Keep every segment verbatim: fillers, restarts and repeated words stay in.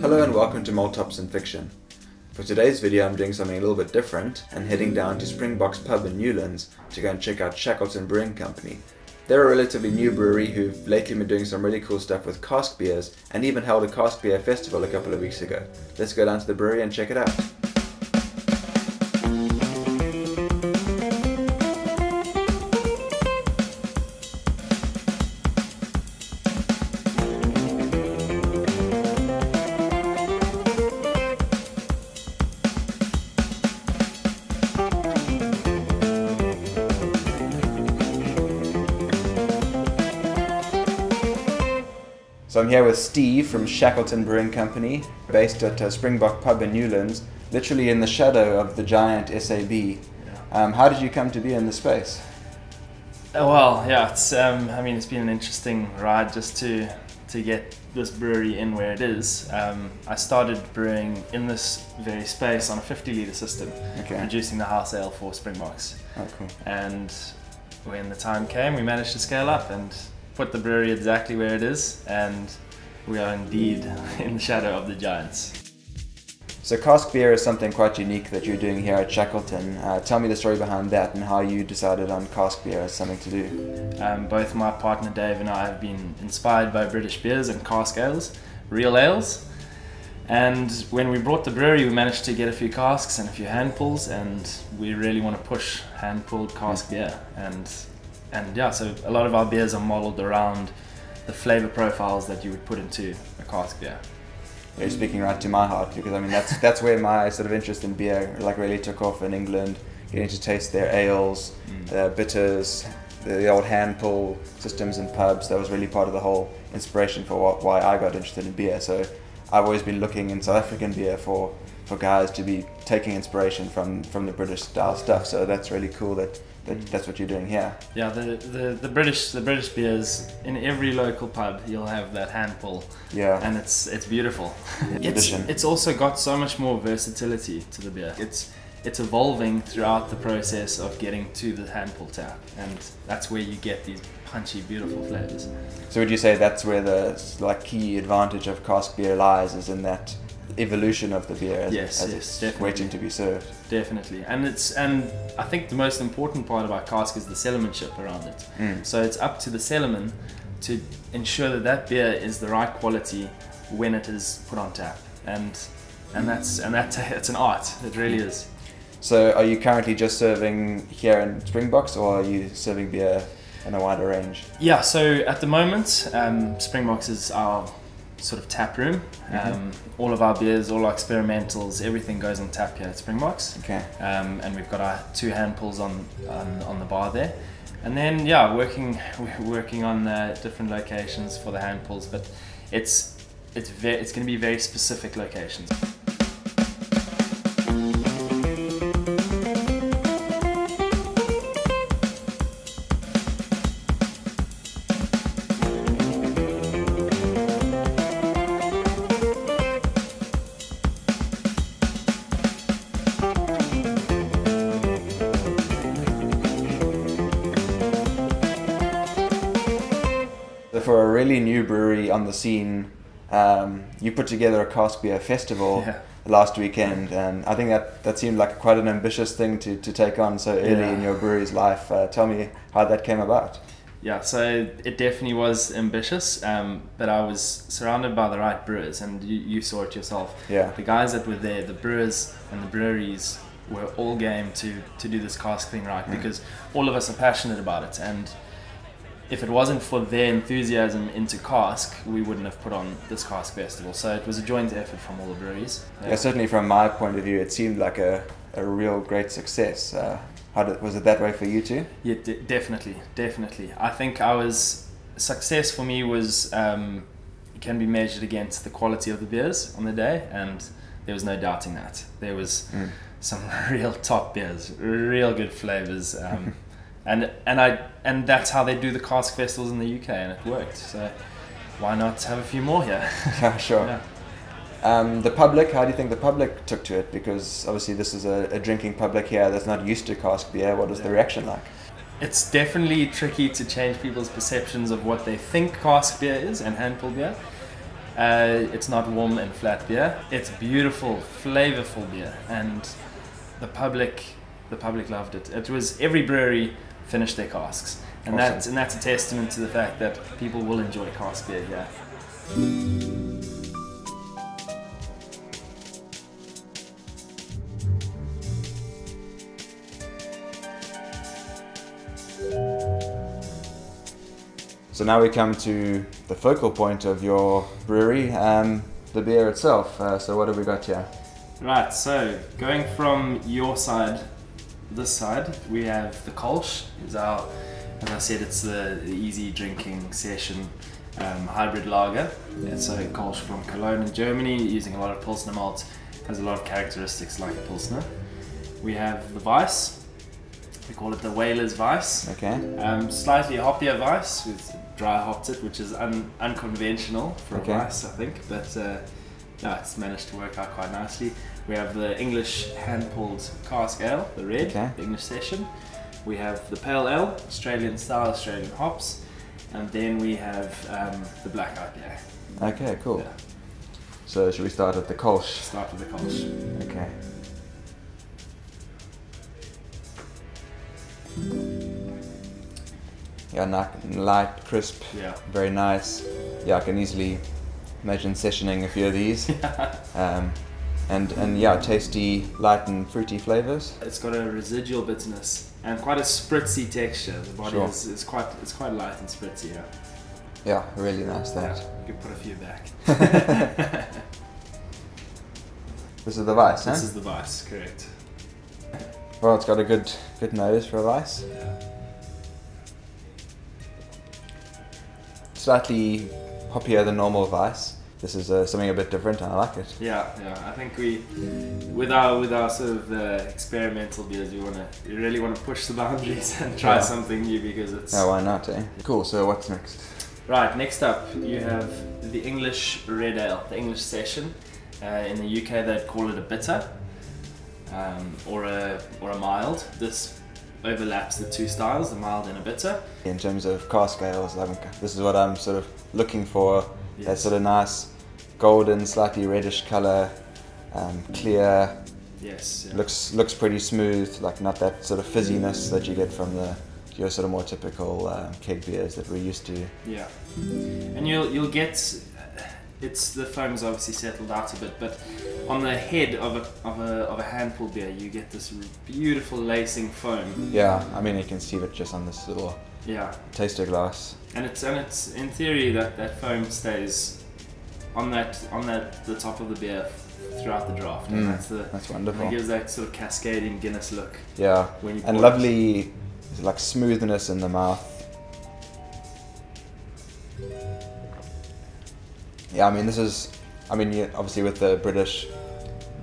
Hello and welcome to Malt, Hops and Fiction. For today's video I'm doing something a little bit different and heading down to Springbok's Pub in Newlands to go and check out Shackleton Brewing Company. They're a relatively new brewery who've lately been doing some really cool stuff with cask beers and even held a cask beer festival a couple of weeks ago. Let's go down to the brewery and check it out. So I'm here with Steve from Shackleton Brewing Company, based at uh, Springbok Pub in Newlands, literally in the shadow of the giant S A B. Um, how did you come to be in this space? Oh, well, yeah, it's, um, I mean, it's been an interesting ride just to, to get this brewery in where it is. Um, I started brewing in this very space on a fifty litre system, okay. Producing the house ale for Springboks. Oh, cool. And when the time came, we managed to scale up and put the brewery exactly where it is, and we are indeed in the shadow of the giants. So cask beer is something quite unique that you're doing here at Shackleton. Uh, tell me the story behind that and how you decided on cask beer as something to do. Um, both my partner Dave and I have been inspired by British beers and cask ales, real ales. And when we brought the brewery, we managed to get a few casks and a few handfuls, and we really want to push hand-pulled cask beer. And And yeah, so a lot of our beers are modeled around the flavor profiles that you would put into a cask beer. You're speaking right to my heart, because I mean that's that's where my sort of interest in beer like really took off in England, getting to taste their ales, mm. their bitters, the, the old hand pull systems in pubs. That was really part of the whole inspiration for what, why I got interested in beer. So I've always been looking in South African beer for, for guys to be taking inspiration from, from the British style stuff. So that's really cool that that's what you're doing here. Yeah, the, the, the British the British beers, in every local pub you'll have that handful. Yeah. And it's it's beautiful. It's, it's also got so much more versatility to the beer. It's it's evolving throughout the process of getting to the handful tap, and that's where you get these punchy, beautiful flavors. So would you say that's where the like key advantage of cask beer lies, is in that evolution of the beer as, yes, as yes, it's definitely waiting to be served? Definitely. And it's and I think the most important part about cask is the cellarmanship around it. Mm. So it's up to the cellarman to ensure that that beer is the right quality when it is put on tap. And and that's and that it's an art. It really is. So are you currently just serving here in Springboks, or are you serving beer in a wider range? Yeah, so at the moment um, Springboks is our sort of tap room. Mm-hmm. um, all of our beers, all our experimentals, everything goes on tap here at Springboks. Okay. Um, and we've got our two handfuls on, on on the bar there, and then yeah, working we're working on uh, different locations for the handfuls, but it's it's very it's going to be very specific locations. For a really new brewery on the scene, um, you put together a cask beer festival. Yeah. Last weekend, and I think that, that seemed like quite an ambitious thing to, to take on so early. Yeah. In your brewery's life. Uh, tell me how that came about. Yeah, so it definitely was ambitious, um, but I was surrounded by the right brewers, and you, you saw it yourself. Yeah. The guys that were there, the brewers and the breweries, were all game to, to do this cask thing right. Mm. Because all of us are passionate about it, and if it wasn't for their enthusiasm into cask, we wouldn't have put on this cask festival. So it was a joint effort from all the breweries. Yeah, yeah, certainly from my point of view, it seemed like a, a real great success. Uh, how did, was it that way for you too? Yeah, de definitely, definitely. I think I was success for me was um, can be measured against the quality of the beers on the day, and there was no doubting that. There was mm. some real top beers, real good flavors. Um, And and I and that's how they do the cask festivals in the U K, and it worked. So why not have a few more here? Yeah, sure. Yeah. Um, the public, how do you think the public took to it? Because obviously this is a, a drinking public here that's not used to cask beer. What was yeah. the reaction like? It's definitely tricky to change people's perceptions of what they think cask beer is and handful beer. Uh, it's not warm and flat beer. It's beautiful, flavorful beer, and the public, the public loved it. It was every brewery finished their casks, and awesome. that's and that's a testament to the fact that people will enjoy cask beer here. So now we come to the focal point of your brewery, um, the beer itself. Uh, so what have we got here? Right, so going from your side, this side, we have the Kölsch. Is our, as I said, it's the easy drinking session um, hybrid lager. Yeah. So Kölsch from Cologne in Germany, using a lot of Pilsner malt, has a lot of characteristics like a Pilsner. We have the Weiss. We call it the Whaler's Weiss. Okay. Um, slightly hoppier Weiss, with dry hopped it, which is un unconventional for okay. a Weiss, I think, but uh, no, it's managed to work out quite nicely. We have the English hand-pulled cask ale, the red, okay. the English session. We have the pale ale, Australian style, Australian hops, and then we have um, the black I P A. Okay, cool. Yeah. So should we start with the Kölsch? Start with the Kölsch. Okay. Yeah, light, crisp, yeah. very nice. Yeah, I can easily imagine sessioning a few of these. yeah. Um, and, and yeah, tasty, light and fruity flavours. It's got a residual bitterness and quite a spritzy texture. The body sure. is, is quite it's quite light and spritzy, yeah. Yeah, really nice that. Yeah, you can put a few back. This is the Weiss, huh? This is the Weiss, correct. Well, it's got a good, good nose for a Weiss. Yeah. Slightly hoppier than normal Weiss. This is uh, something a bit different, and I like it. Yeah, yeah. I think we, with our with our sort of uh, experimental beers, we want to we really want to push the boundaries and try yeah. something new because it's. Yeah, why not? Eh? Cool. So what's next? Right. Next up, you have the English red ale, the English session. Uh, in the U K, they'd call it a bitter. Um, or a or a mild. This overlaps the two styles, the mild and a bitter. In terms of cask ales, I mean, this is what I'm sort of looking for. Yes. That sort of nice, golden, slightly reddish colour, um, clear. Yes. Yeah. Looks looks pretty smooth, like not that sort of fizziness that you get from the your sort of more typical um, keg beers that we're used to. Yeah, and you'll you'll get. It's the foam's obviously settled out a bit, but on the head of a of a of a handful beer, you get this beautiful lacing foam. Yeah, I mean you can see it just on this little yeah taster glass. And it's and it's in theory that that foam stays on that on that the top of the beer throughout the draft. And mm, that's the that's wonderful. It gives that sort of cascading Guinness look. Yeah, when you and lovely it. like smoothness in the mouth. Yeah, I mean, this is, I mean, obviously with the British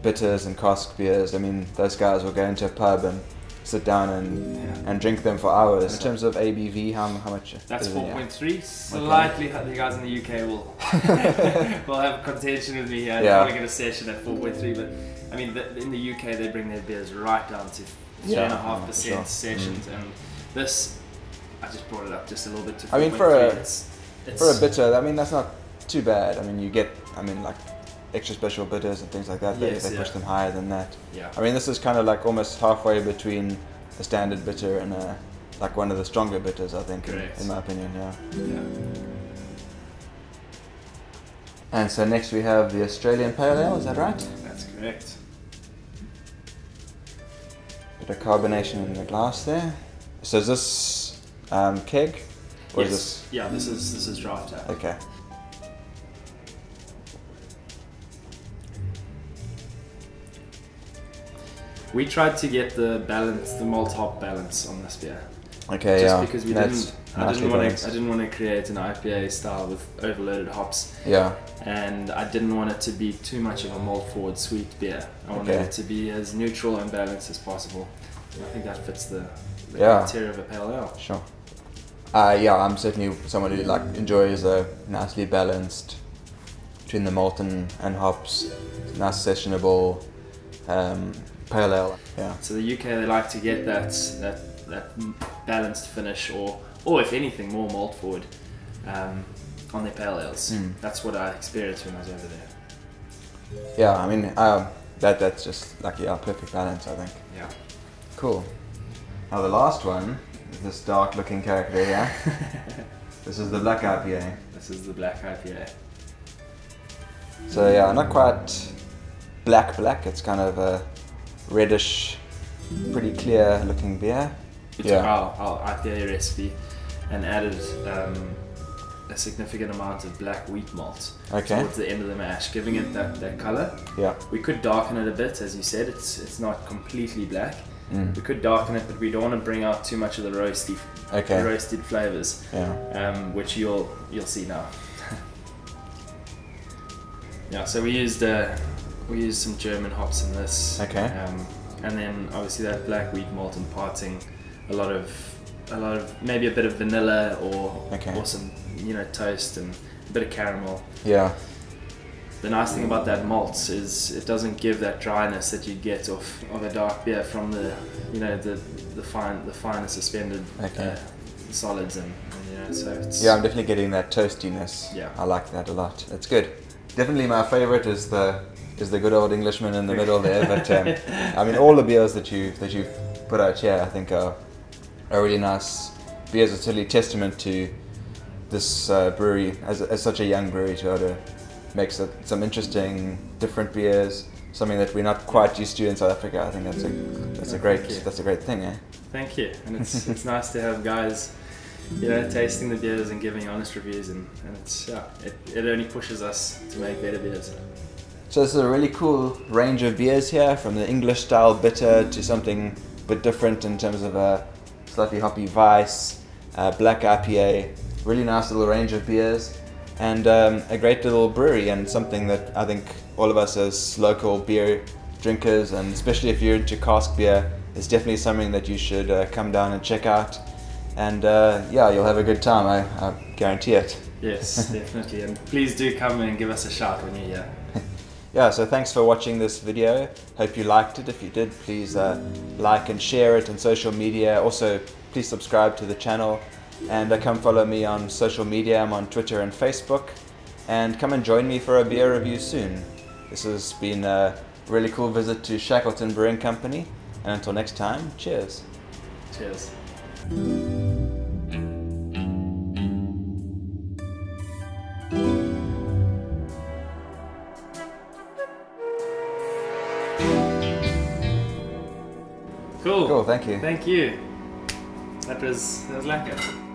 bitters and cask beers, I mean, those guys will go into a pub and sit down and yeah. and drink them for hours. In terms of A B V, how, how much? That's four point three, yeah. slightly, okay. The guys in the U K will will have contention with me here. Yeah. I want to get a session at four point three, but I mean, the, in the U K, they bring their beers right down to yeah. three point five percent yeah, sure. sessions, mm. and this, I just brought it up just a little bit to four point three. I mean, for a, it's, it's, for a bitter, I mean, that's not too bad. I mean, you get, I mean, like extra special bitters and things like that. Yes, they, they yeah. push them higher than that. Yeah. I mean, this is kind of like almost halfway between a standard bitter and a like one of the stronger bitters, I think, in, in my opinion. Yeah. Yeah. And so next we have the Australian pale ale. Is that right? That's correct. Bit of carbonation in the glass there. So is this um, keg? Or yes. Is this? Yeah. This is this is draft ale. Okay. We tried to get the balance, the malt hop balance on this beer. Okay, just yeah. because we That's didn't, I didn't want to, I didn't want to create an I P A style with overloaded hops. Yeah. And I didn't want it to be too much of a malt forward sweet beer. I wanted okay. it to be as neutral and balanced as possible. And I think that fits the, the yeah. criteria of a pale ale. Sure. Uh, yeah, I'm certainly someone who like enjoys a nicely balanced between the malt and, and hops, nice sessionable. Um, Pale ale. Yeah. So the U K, they like to get that that that balanced finish, or or if anything, more malt forward. Um, on their pale ales. Mm. That's what I experienced when I was over there. Yeah, I mean, um, that that's just like, yeah, perfect balance, I think. Yeah. Cool. Now the last one is this dark looking character here. This is the Black I P A. This is the Black I P A. So yeah, not quite black black, it's kind of a reddish, pretty clear looking beer. We yeah. took our, our I P A recipe and added um, a significant amount of black wheat malt okay. towards the end of the mash, giving it that, that colour. Yeah. We could darken it a bit, as you said, it's, it's not completely black. Mm. We could darken it, but we don't want to bring out too much of the roasty, okay. roasted flavours, yeah. um, which you'll, you'll see now. Yeah, so we used uh, we used some German hops in this, okay, um, and then obviously that black wheat malt imparting a lot of a lot of maybe a bit of vanilla or okay. or some you know toast and a bit of caramel. Yeah. The nice thing about that malt is it doesn't give that dryness that you get off of a dark beer from the you know the the fine the finer suspended okay. uh, solids and, and you know so it's yeah I'm definitely getting that toastiness. Yeah, I like that a lot. It's good. Definitely my favourite is the is the good old Englishman in the middle there. But um, I mean, all the beers that you that you've put out here, I think are are really nice beers. It's really testament to this uh, brewery as as such a young brewery to be able to make some, some interesting, different beers. Something that we're not quite used to in South Africa. I think that's a that's a great that's a great thing. Eh? Thank you, and it's it's nice to have guys. You know, tasting the beers and giving honest reviews, and, and it's yeah, it, it only pushes us to make better beers. So this is a really cool range of beers here, from the English style bitter to something a bit different in terms of a slightly hoppy Weiss, uh, Black I P A, really nice little range of beers, and um, a great little brewery, and something that I think all of us as local beer drinkers, and especially if you're into cask beer, is definitely something that you should uh, come down and check out. And uh, yeah, you'll have a good time, I, I guarantee it. Yes, definitely. And please do come and give us a shout when you're here. Yeah, so thanks for watching this video. Hope you liked it. If you did, please uh, like and share it on social media. Also, please subscribe to the channel. And uh, come follow me on social media. I'm on Twitter and Facebook. And come and join me for a beer review soon. This has been a really cool visit to Shackleton Brewing Company. And until next time, cheers. Cheers. Cool. Cool, thank you. Thank you. That was, that was lekker.